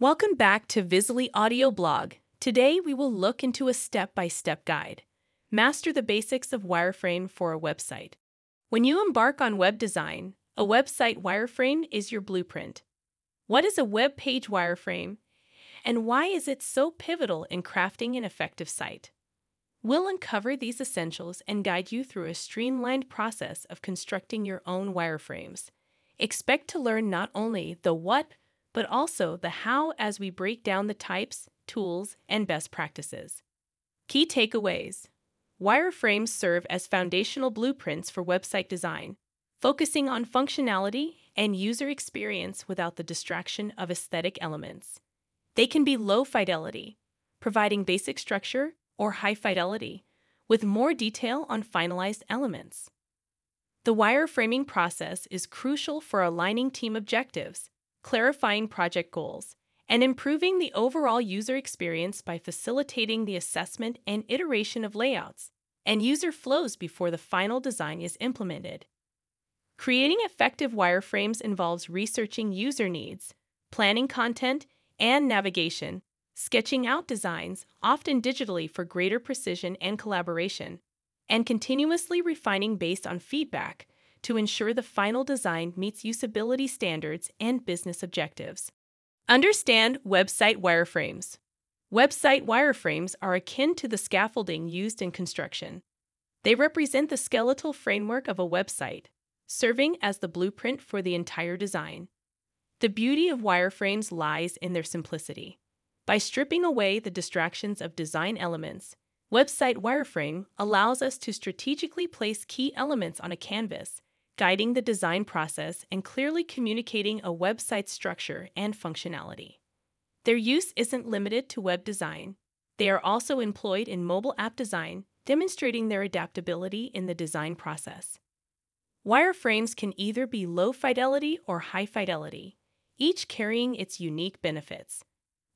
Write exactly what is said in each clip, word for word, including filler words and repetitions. Welcome back to Visily Audio Blog. Today we will look into a step-by-step guide. Master the basics of wireframe for a website. When you embark on web design, a website wireframe is your blueprint. What is a web page wireframe, and why is it so pivotal in crafting an effective site? We'll uncover these essentials and guide you through a streamlined process of constructing your own wireframes. Expect to learn not only the what, but also the how as we break down the types, tools, and best practices. Key takeaways. Wireframes serve as foundational blueprints for website design, focusing on functionality and user experience without the distraction of aesthetic elements. They can be low fidelity, providing basic structure, or high fidelity, with more detail on finalized elements. The wireframing process is crucial for aligning team objectives, clarifying project goals, and improving the overall user experience by facilitating the assessment and iteration of layouts and user flows before the final design is implemented. Creating effective wireframes involves researching user needs, planning content and navigation, sketching out designs, often digitally for greater precision and collaboration, and continuously refining based on feedback, to ensure the final design meets usability standards and business objectives. Understand website wireframes. Website wireframes are akin to the scaffolding used in construction. They represent the skeletal framework of a website, serving as the blueprint for the entire design. The beauty of wireframes lies in their simplicity. By stripping away the distractions of design elements, website wireframe allows us to strategically place key elements on a canvas, guiding the design process and clearly communicating a website's structure and functionality. Their use isn't limited to web design. They are also employed in mobile app design, demonstrating their adaptability in the design process. Wireframes can either be low fidelity or high fidelity, each carrying its unique benefits.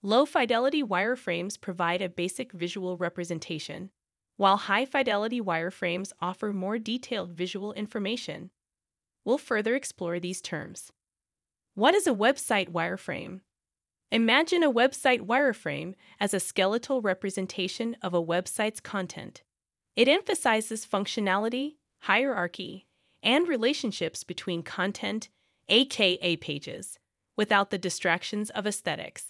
Low fidelity wireframes provide a basic visual representation, while high-fidelity wireframes offer more detailed visual information. We'll further explore these terms. What is a website wireframe? Imagine a website wireframe as a skeletal representation of a website's content. It emphasizes functionality, hierarchy, and relationships between content, aka pages, without the distractions of aesthetics.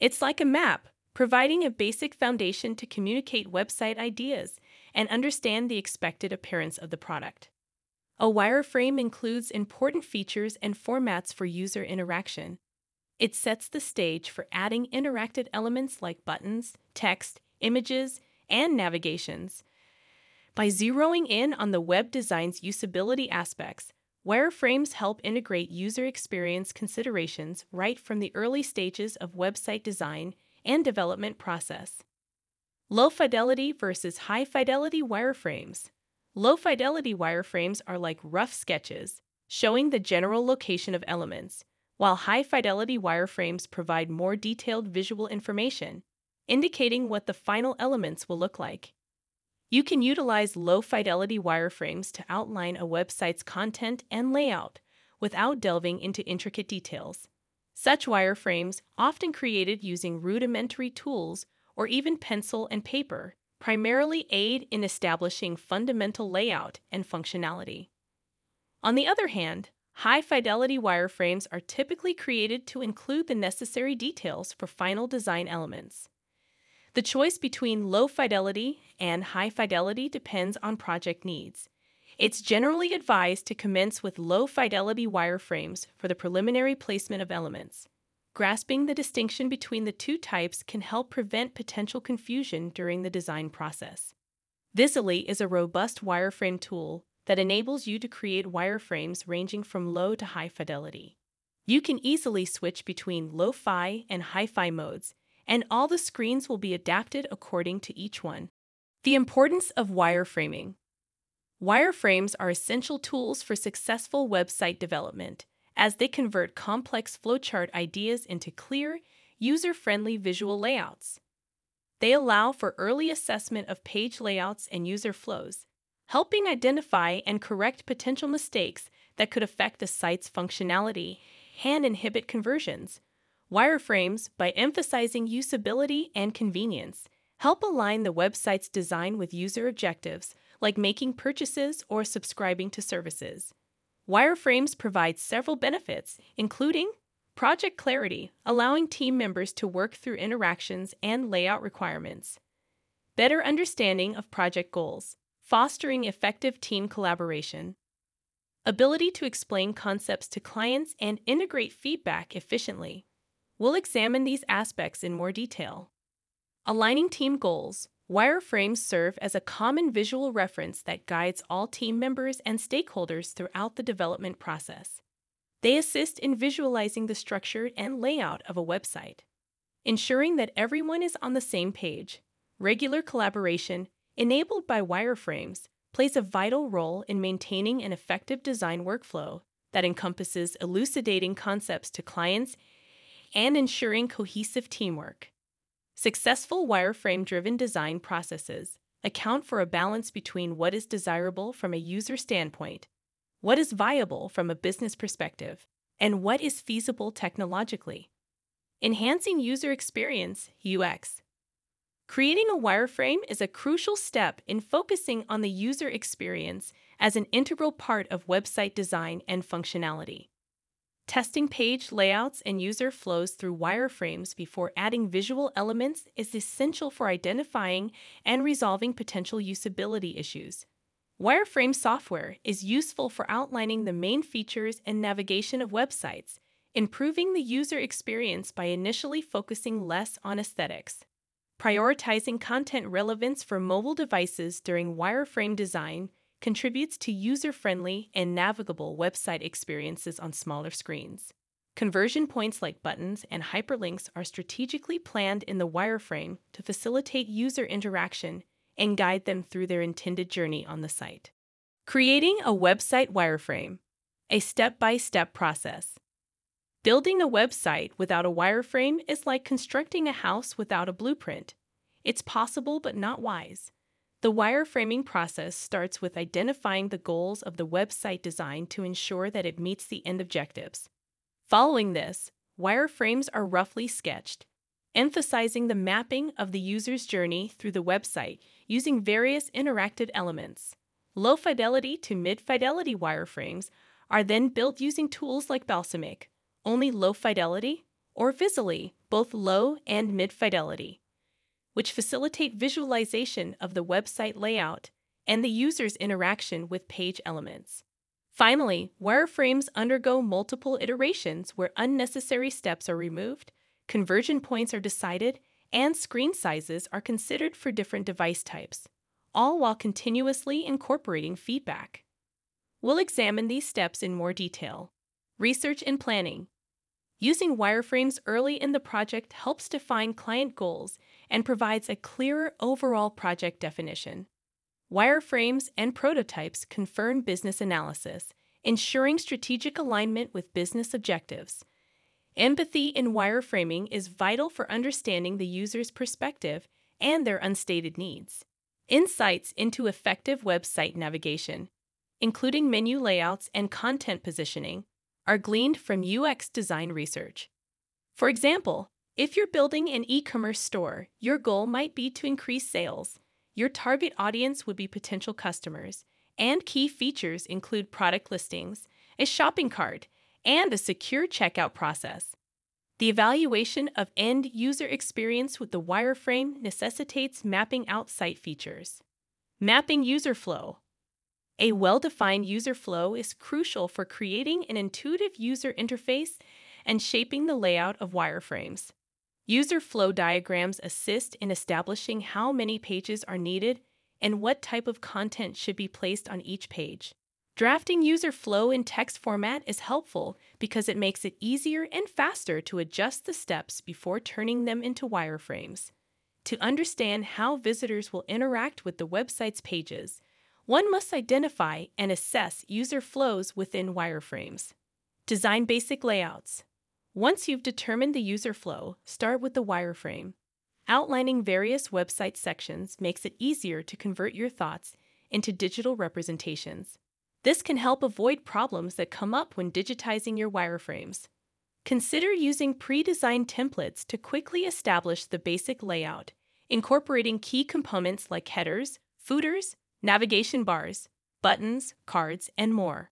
It's like a map, providing a basic foundation to communicate website ideas and understand the expected appearance of the product. A wireframe includes important features and formats for user interaction. It sets the stage for adding interactive elements like buttons, text, images, and navigations. By zeroing in on the web design's usability aspects, wireframes help integrate user experience considerations right from the early stages of website design and development process. Low fidelity versus high fidelity wireframes. Low fidelity wireframes are like rough sketches, showing the general location of elements, while high fidelity wireframes provide more detailed visual information, indicating what the final elements will look like. You can utilize low-fidelity wireframes to outline a website's content and layout without delving into intricate details. Such wireframes, often created using rudimentary tools or even pencil and paper, primarily aid in establishing fundamental layout and functionality. On the other hand, high-fidelity wireframes are typically created to include the necessary details for final design elements. The choice between low fidelity and high fidelity depends on project needs. It's generally advised to commence with low fidelity wireframes for the preliminary placement of elements. Grasping the distinction between the two types can help prevent potential confusion during the design process. Visily is a robust wireframe tool that enables you to create wireframes ranging from low to high fidelity. You can easily switch between low-fi and high-fi modes, and all the screens will be adapted according to each one. The importance of wireframing. Wireframes are essential tools for successful website development, as they convert complex flowchart ideas into clear, user-friendly visual layouts. They allow for early assessment of page layouts and user flows, helping identify and correct potential mistakes that could affect the site's functionality and inhibit conversions, Wireframes, by emphasizing usability and convenience, help align the website's design with user objectives, like making purchases or subscribing to services. Wireframes provide several benefits, including project clarity, allowing team members to work through interactions and layout requirements. Better understanding of project goals, fostering effective team collaboration. Ability to explain concepts to clients and integrate feedback efficiently. We'll examine these aspects in more detail. Aligning team goals. Wireframes serve as a common visual reference that guides all team members and stakeholders throughout the development process. They assist in visualizing the structure and layout of a website, ensuring that everyone is on the same page. Regular collaboration, enabled by wireframes, plays a vital role in maintaining an effective design workflow that encompasses elucidating concepts to clients and ensuring cohesive teamwork. Successful wireframe-driven design processes account for a balance between what is desirable from a user standpoint, what is viable from a business perspective, and what is feasible technologically. Enhancing user experience, U X. Creating a wireframe is a crucial step in focusing on the user experience as an integral part of website design and functionality. Testing page layouts and user flows through wireframes before adding visual elements is essential for identifying and resolving potential usability issues. Wireframe software is useful for outlining the main features and navigation of websites, improving the user experience by initially focusing less on aesthetics. Prioritizing content relevance for mobile devices during wireframe design contributes to user-friendly and navigable website experiences on smaller screens. Conversion points like buttons and hyperlinks are strategically planned in the wireframe to facilitate user interaction and guide them through their intended journey on the site. Creating a website wireframe, a step-by-step process. Building a website without a wireframe is like constructing a house without a blueprint. It's possible but not wise. The wireframing process starts with identifying the goals of the website design to ensure that it meets the end objectives. Following this, wireframes are roughly sketched, emphasizing the mapping of the user's journey through the website using various interactive elements. Low-fidelity to mid-fidelity wireframes are then built using tools like Balsamiq, only low-fidelity, or Visily, both low- and mid-fidelity, which facilitate visualization of the website layout and the user's interaction with page elements. Finally, wireframes undergo multiple iterations where unnecessary steps are removed, conversion points are decided, and screen sizes are considered for different device types, all while continuously incorporating feedback. We'll examine these steps in more detail. Research and planning. Using wireframes early in the project helps define client goals and provides a clearer overall project definition. Wireframes and prototypes confirm business analysis, ensuring strategic alignment with business objectives. Empathy in wireframing is vital for understanding the user's perspective and their unstated needs. Insights into effective website navigation, including menu layouts and content positioning, are gleaned from U X design research. For example, if you're building an e-commerce store, your goal might be to increase sales. Your target audience would be potential customers, and key features include product listings, a shopping cart, and a secure checkout process. The evaluation of end-user experience with the wireframe necessitates mapping out site features. Mapping user flow. A well-defined user flow is crucial for creating an intuitive user interface and shaping the layout of wireframes. User flow diagrams assist in establishing how many pages are needed and what type of content should be placed on each page. Drafting user flow in text format is helpful because it makes it easier and faster to adjust the steps before turning them into wireframes. To understand how visitors will interact with the website's pages, one must identify and assess user flows within wireframes. Design basic layouts. Once you've determined the user flow, start with the wireframe. Outlining various website sections makes it easier to convert your thoughts into digital representations. This can help avoid problems that come up when digitizing your wireframes. Consider using pre-designed templates to quickly establish the basic layout, incorporating key components like headers, footers, navigation bars, buttons, cards, and more.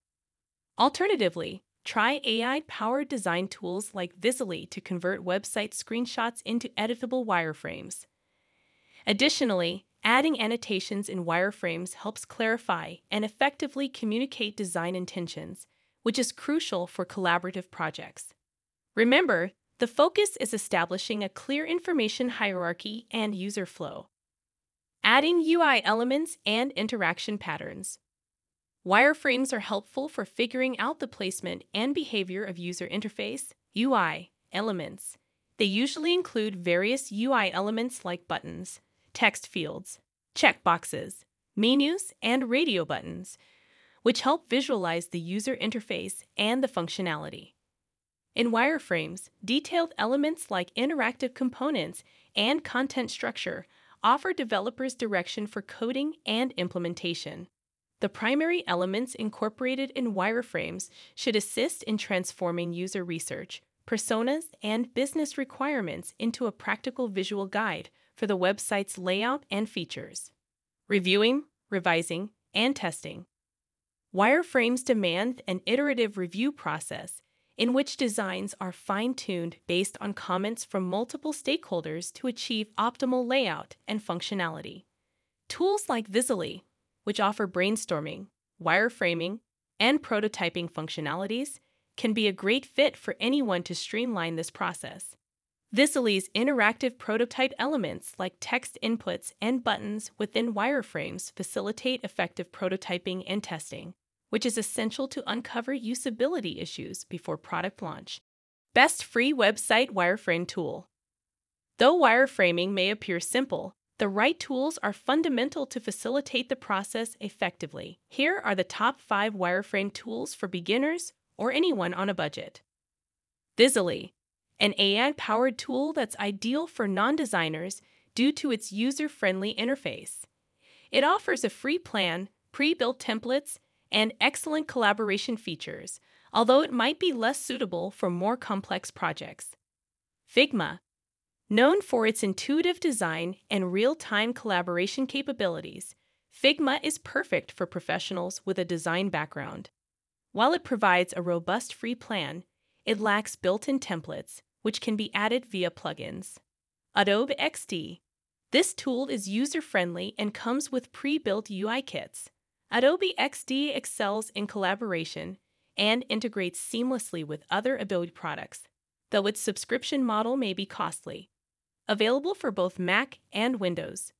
Alternatively, try A I-powered design tools like Visily to convert website screenshots into editable wireframes. Additionally, adding annotations in wireframes helps clarify and effectively communicate design intentions, which is crucial for collaborative projects. Remember, the focus is establishing a clear information hierarchy and user flow. Adding U I elements and interaction patterns. Wireframes are helpful for figuring out the placement and behavior of user interface U I elements. They usually include various U I elements like buttons, text fields, checkboxes, menus, and radio buttons, which help visualize the user interface and the functionality. In wireframes, detailed elements like interactive components and content structure offer developers direction for coding and implementation. The primary elements incorporated in wireframes should assist in transforming user research, personas, and business requirements into a practical visual guide for the website's layout and features. Reviewing, revising, and testing. Wireframes demand an iterative review process in which designs are fine-tuned based on comments from multiple stakeholders to achieve optimal layout and functionality. Tools like Visily, which offer brainstorming, wireframing, and prototyping functionalities, can be a great fit for anyone to streamline this process. Visily's interactive prototype elements like text inputs and buttons within wireframes facilitate effective prototyping and testing, which is essential to uncover usability issues before product launch. Best free website wireframe tool. Though wireframing may appear simple, the right tools are fundamental to facilitate the process effectively. Here are the top five wireframe tools for beginners or anyone on a budget. Visily, an A I-powered tool that's ideal for non-designers due to its user-friendly interface. It offers a free plan, pre-built templates, and excellent collaboration features, although it might be less suitable for more complex projects. Figma, known for its intuitive design and real-time collaboration capabilities, Figma is perfect for professionals with a design background. While it provides a robust free plan, it lacks built-in templates, which can be added via plugins. Adobe X D. This tool is user-friendly and comes with pre-built U I kits. Adobe X D excels in collaboration and integrates seamlessly with other Adobe products, though its subscription model may be costly. Available for both Mac and Windows.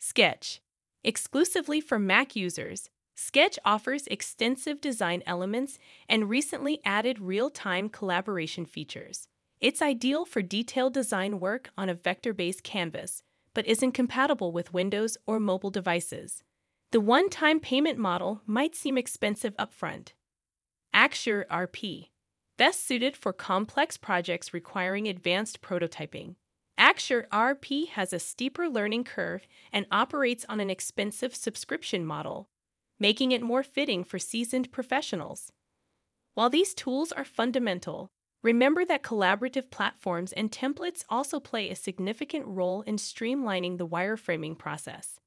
Sketch. Exclusively for Mac users, Sketch offers extensive design elements and recently added real-time collaboration features. It's ideal for detailed design work on a vector-based canvas, but isn't compatible with Windows or mobile devices. The one-time payment model might seem expensive upfront. Axure R P. Best suited for complex projects requiring advanced prototyping. Axure R P has a steeper learning curve and operates on an expensive subscription model, making it more fitting for seasoned professionals. While these tools are fundamental, remember that collaborative platforms and templates also play a significant role in streamlining the wireframing process.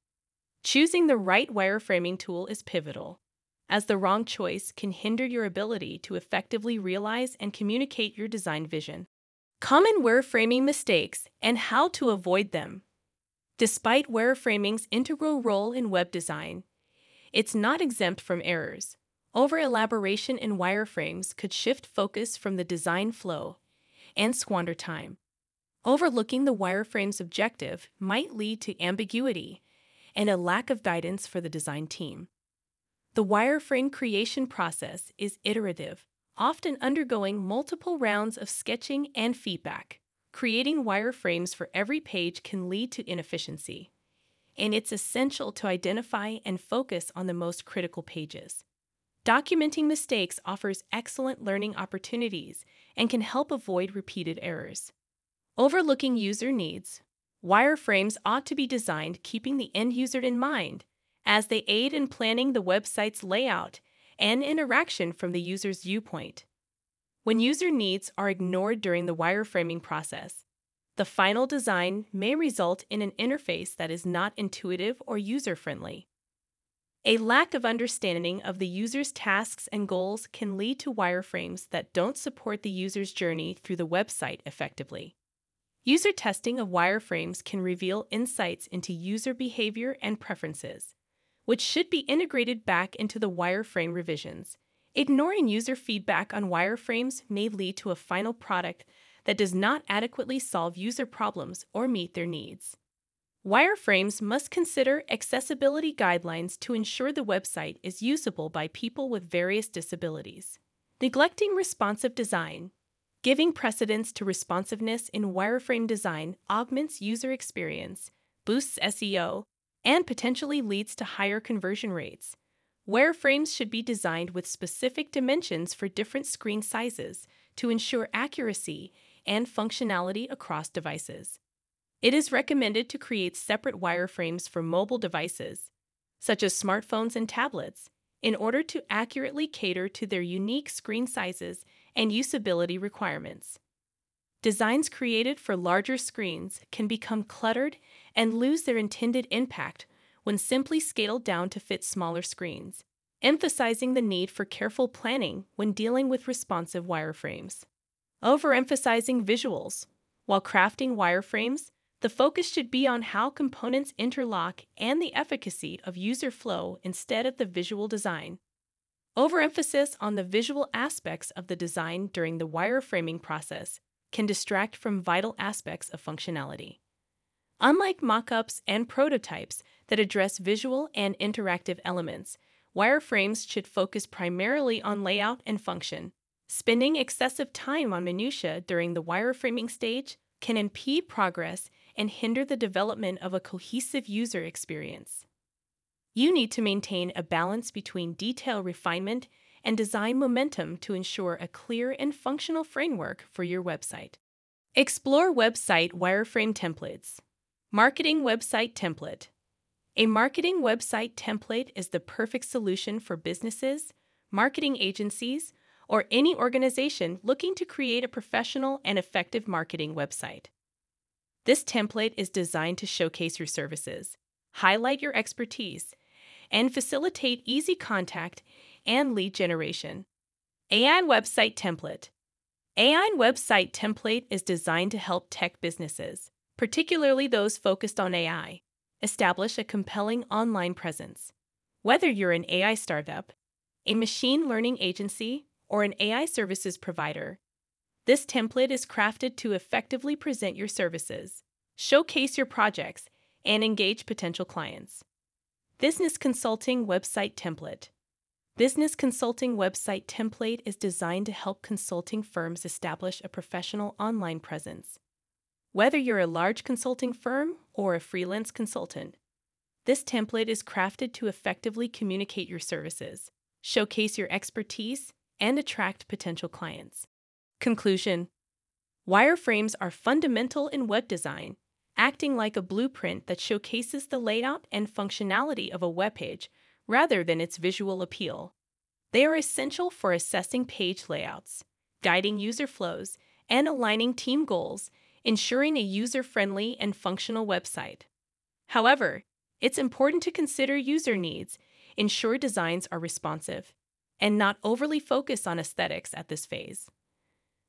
Choosing the right wireframing tool is pivotal, as the wrong choice can hinder your ability to effectively realize and communicate your design vision. Common wireframing mistakes and how to avoid them. Despite wireframing's integral role in web design, it's not exempt from errors. Over-elaboration in wireframes could shift focus from the design flow and squander time. Overlooking the wireframe's objective might lead to ambiguity and a lack of guidance for the design team. The wireframe creation process is iterative, often undergoing multiple rounds of sketching and feedback. Creating wireframes for every page can lead to inefficiency, and it's essential to identify and focus on the most critical pages. Documenting mistakes offers excellent learning opportunities and can help avoid repeated errors. Overlooking user needs. Wireframes ought to be designed keeping the end user in mind, as they aid in planning the website's layout and interaction from the user's viewpoint. when user needs are ignored during the wireframing process. The final design may result in an interface that is not intuitive or user-friendly. A lack of understanding of the user's tasks and goals can lead to wireframes that don't support the user's journey through the website effectively. User testing of wireframes can reveal insights into user behavior and preferences, which should be integrated back into the wireframe revisions. Ignoring user feedback on wireframes may lead to a final product that does not adequately solve user problems or meet their needs. Wireframes must consider accessibility guidelines to ensure the website is usable by people with various disabilities. Neglecting responsive design. Giving precedence to responsiveness in wireframe design augments user experience, boosts S E O, and potentially leads to higher conversion rates. Wireframes should be designed with specific dimensions for different screen sizes to ensure accuracy and functionality across devices. It is recommended to create separate wireframes for mobile devices, such as smartphones and tablets, in order to accurately cater to their unique screen sizes and usability requirements. Designs created for larger screens can become cluttered and lose their intended impact when simply scaled down to fit smaller screens, emphasizing the need for careful planning when dealing with responsive wireframes. Overemphasizing visuals. While crafting wireframes, the focus should be on how components interlock and the efficacy of user flow instead of the visual design. Overemphasis on the visual aspects of the design during the wireframing process can distract from vital aspects of functionality. Unlike mock-ups and prototypes that address visual and interactive elements, wireframes should focus primarily on layout and function. Spending excessive time on minutiae during the wireframing stage can impede progress and hinder the development of a cohesive user experience. You need to maintain a balance between detail refinement and design momentum to ensure a clear and functional framework for your website. Explore website wireframe templates. Marketing website template. A marketing website template is the perfect solution for businesses, marketing agencies, or any organization looking to create a professional and effective marketing website. This template is designed to showcase your services, highlight your expertise, and facilitate easy contact and lead generation. A I website template. A I website template is designed to help tech businesses, particularly those focused on A I, establish a compelling online presence. Whether you're an A I startup, a machine learning agency, or an A I services provider, this template is crafted to effectively present your services, showcase your projects, and engage potential clients. Business consulting website template. Business consulting website template is designed to help consulting firms establish a professional online presence. Whether you're a large consulting firm or a freelance consultant, this template is crafted to effectively communicate your services, showcase your expertise, and attract potential clients. Conclusion: wireframes are fundamental in web design, acting like a blueprint that showcases the layout and functionality of a web page rather than its visual appeal. They are essential for assessing page layouts, guiding user flows, and aligning team goals, ensuring a user-friendly and functional website. However, it's important to consider user needs, ensure designs are responsive, and not overly focus on aesthetics at this phase.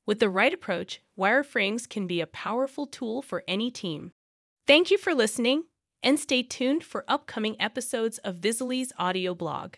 With the right approach, wireframes can be a powerful tool for any team. Thank you for listening, and stay tuned for upcoming episodes of Visily's audio blog.